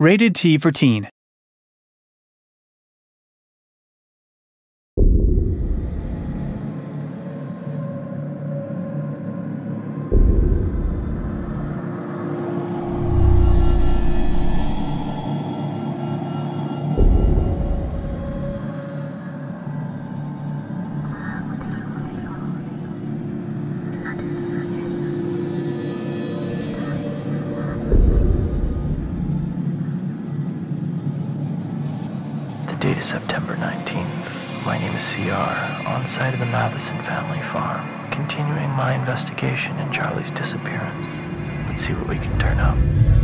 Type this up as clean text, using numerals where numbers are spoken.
Rated T for Teen. Date is September 19th. My name is CR, on site of the Matheson family farm, continuing my investigation in Charlie's disappearance. Let's see what we can turn up.